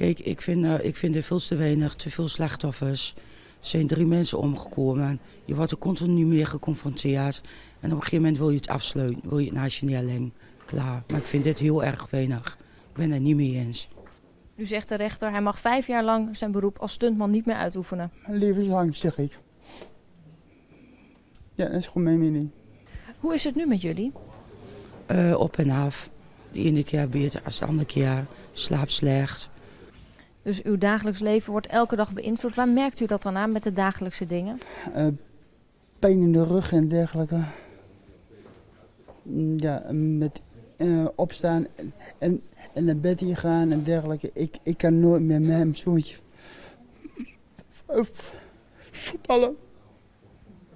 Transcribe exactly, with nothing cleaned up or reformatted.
Kijk, ik vind, uh, ik vind er veel te weinig, te veel slachtoffers. Er zijn drie mensen omgekomen. Je wordt er continu mee geconfronteerd. En op een gegeven moment wil je het afsluiten. Wil je het naast je neerleggen. Klaar. Maar ik vind dit heel erg weinig. Ik ben het niet mee eens. Nu zegt de rechter, hij mag vijf jaar lang zijn beroep als stuntman niet meer uitoefenen. Levenslang, zeg ik. Ja, dat is gewoon mijn mening. Hoe is het nu met jullie? Uh, op en af. De ene keer beter als de andere keer. Slaap slecht. Dus uw dagelijks leven wordt elke dag beïnvloed. Waar merkt u dat dan aan met de dagelijkse dingen? Uh, pijn in de rug en dergelijke. Ja, met uh, opstaan en, en naar bed hier gaan en dergelijke. Ik, ik kan nooit meer met mijn zoontje vallen.